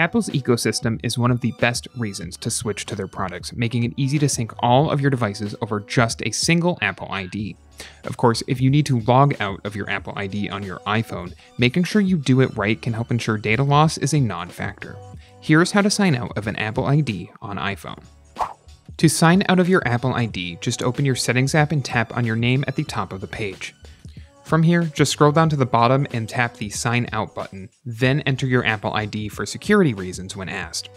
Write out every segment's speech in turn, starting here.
Apple's ecosystem is one of the best reasons to switch to their products, making it easy to sync all of your devices over just a single Apple ID. Of course, if you need to log out of your Apple ID on your iPhone, making sure you do it right can help ensure data loss is a non-factor. Here's how to sign out of an Apple ID on iPhone. To sign out of your Apple ID, just open your Settings app and tap on your name at the top of the page. From here, just scroll down to the bottom and tap the Sign Out button, then enter your Apple ID for security reasons when asked.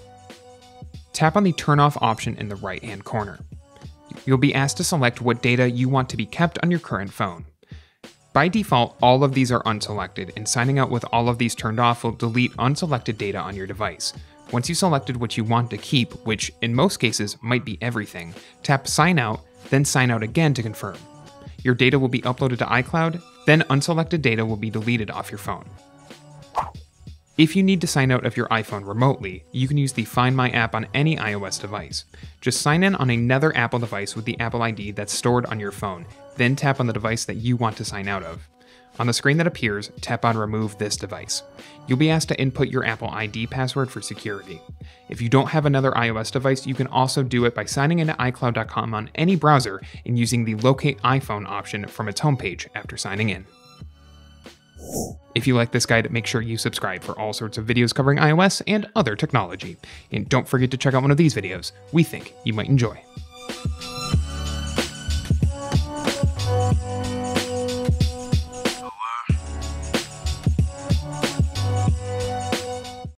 Tap on the Turn Off option in the right-hand corner. You'll be asked to select what data you want to be kept on your current phone. By default, all of these are unselected, and signing out with all of these turned off will delete unselected data on your device. Once you've selected what you want to keep, which in most cases might be everything, tap Sign Out, then Sign Out again to confirm. Your data will be uploaded to iCloud, then unselected data will be deleted off your phone. If you need to sign out of your iPhone remotely, you can use the Find My app on any iOS device. Just sign in on another Apple device with the Apple ID that's stored on your phone, then tap on the device that you want to sign out of. On the screen that appears, tap on Remove this device. You'll be asked to input your Apple ID password for security. If you don't have another iOS device, you can also do it by signing into iCloud.com on any browser and using the Locate iPhone option from its homepage after signing in. If you like this guide, make sure you subscribe for all sorts of videos covering iOS and other technology. And don't forget to check out one of these videos we think you might enjoy.